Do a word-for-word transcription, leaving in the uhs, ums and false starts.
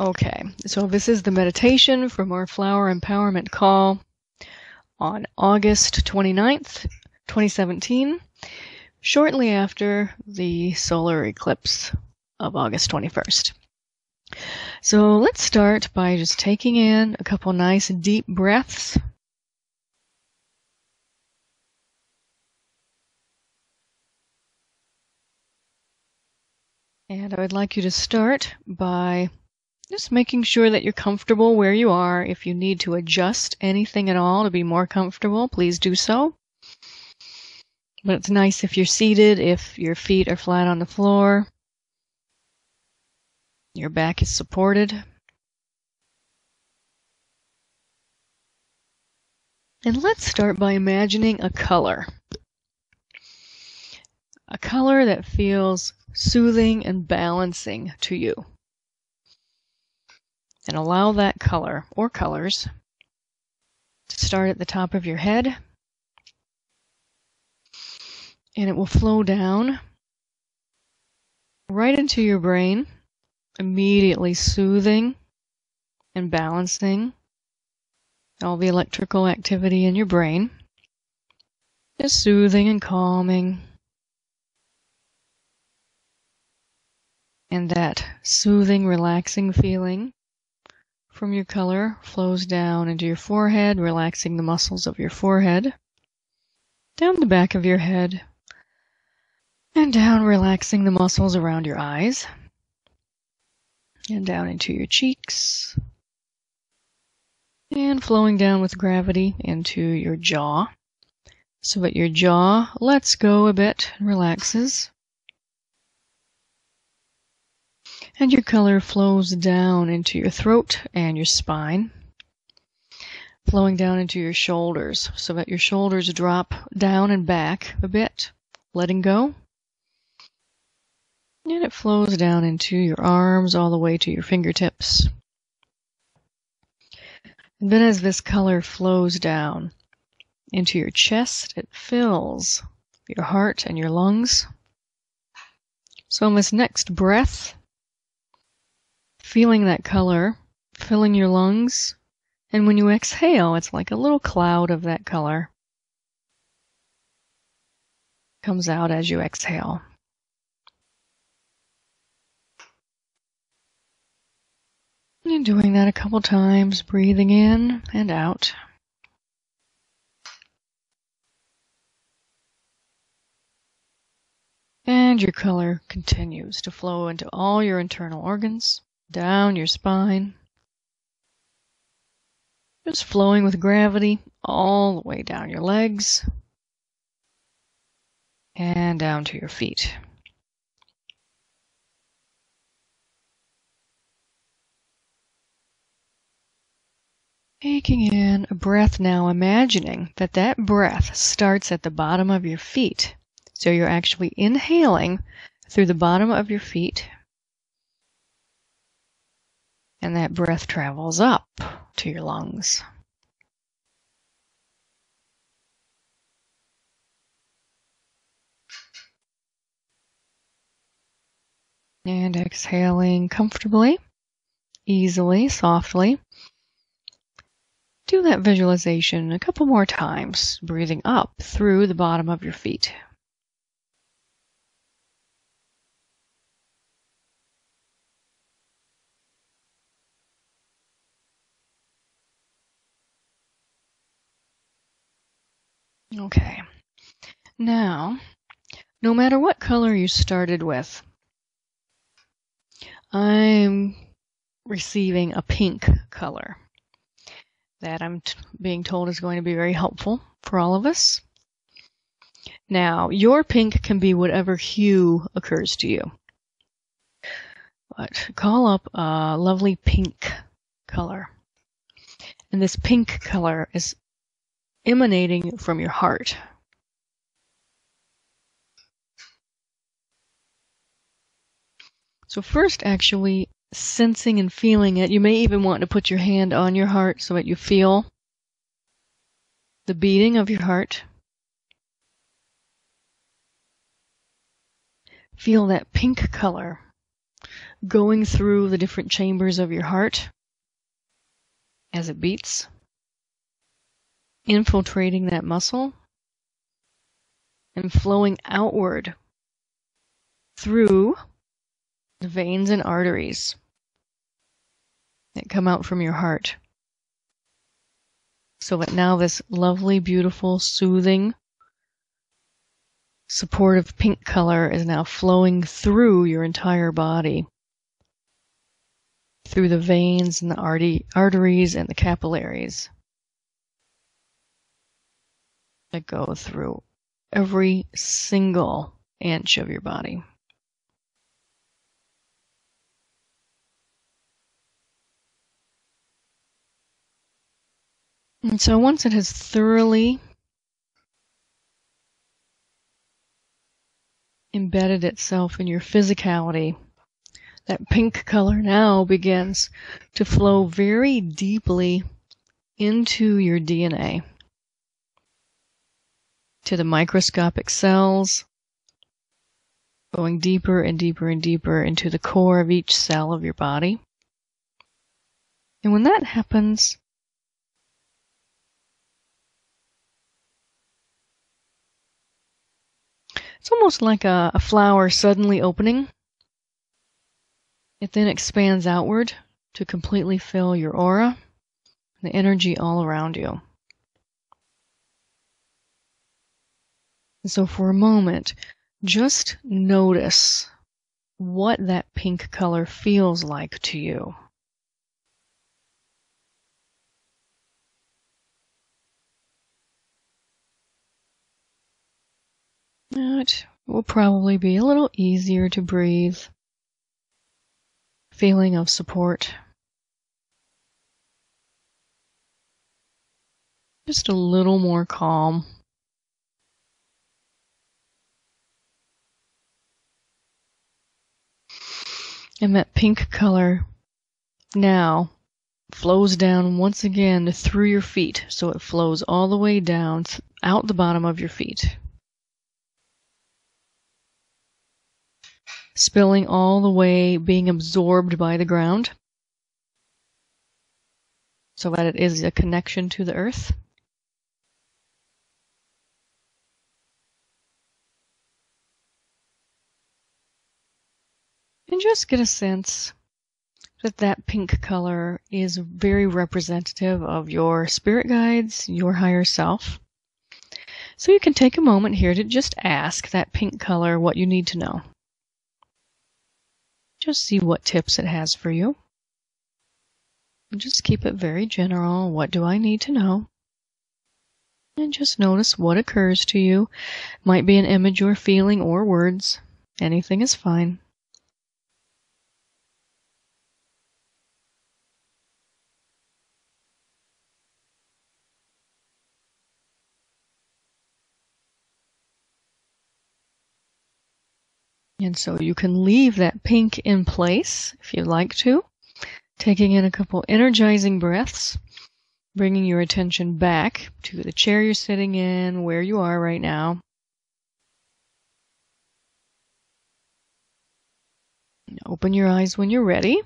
Okay, so this is the meditation from our Flower Empowerment Call on August twenty-ninth, twenty seventeen, shortly after the solar eclipse of August twenty-first. So let's start by just taking in a couple nice deep breaths. And I would like you to start by just making sure that you're comfortable where you are. If you need to adjust anything at all to be more comfortable, please do so. But it's nice if you're seated, if your feet are flat on the floor, your back is supported. And let's start by imagining a color. A color that feels soothing and balancing to you. And allow that color, or colors, to start at the top of your head. And it will flow down right into your brain, immediately soothing and balancing all the electrical activity in your brain. Just soothing and calming. And that soothing, relaxing feeling from your color flows down into your forehead, relaxing the muscles of your forehead, down the back of your head, and down, relaxing the muscles around your eyes, and down into your cheeks, and flowing down with gravity into your jaw, so that your jaw lets go a bit and relaxes. And your color flows down into your throat and your spine, flowing down into your shoulders so that your shoulders drop down and back a bit, letting go. And it flows down into your arms all the way to your fingertips. And then as this color flows down into your chest, it fills your heart and your lungs. So in this next breath, feeling that color filling your lungs, and when you exhale, it's like a little cloud of that color comes out as you exhale. And doing that a couple times, breathing in and out. And your color continues to flow into all your internal organs, down your spine, just flowing with gravity all the way down your legs and down to your feet. Taking in a breath now, imagining that that breath starts at the bottom of your feet. So you're actually inhaling through the bottom of your feet. And that breath travels up to your lungs. And exhaling comfortably, easily, softly. Do that visualization a couple more times, breathing up through the bottom of your feet. Okay, now, no matter what color you started with, I'm receiving a pink color that I'm t being told is going to be very helpful for all of us. Now, your pink can be whatever hue occurs to you, but call up a lovely pink color, and this pink color is emanating from your heart. So first, actually sensing and feeling it. You may even want to put your hand on your heart so that you feel the beating of your heart. Feel that pink color going through the different chambers of your heart as it beats, infiltrating that muscle, and flowing outward through the veins and arteries that come out from your heart. So that now this lovely, beautiful, soothing, supportive pink color is now flowing through your entire body, through the veins and the arteries and the capillaries that go through every single inch of your body. And so once it has thoroughly embedded itself in your physicality, that pink color now begins to flow very deeply into your D N A, to the microscopic cells, going deeper and deeper and deeper into the core of each cell of your body. And when that happens, it's almost like a, a flower suddenly opening. It then expands outward to completely fill your aura, the energy all around you. And so for a moment, just notice what that pink color feels like to you. It will probably be a little easier to breathe. Feeling of support. Just a little more calm. And that pink color now flows down once again through your feet. So it flows all the way down out the bottom of your feet, spilling all the way, being absorbed by the ground, so that it is a connection to the earth. And just get a sense that that pink color is very representative of your spirit guides, your higher self. So you can take a moment here to just ask that pink color what you need to know. Just see what tips it has for you. Just keep it very general. What do I need to know? And just notice what occurs to you. Might be an image or feeling or words. Anything is fine. And so you can leave that pink in place if you'd like to, taking in a couple energizing breaths, bringing your attention back to the chair you're sitting in, where you are right now. And open your eyes when you're ready.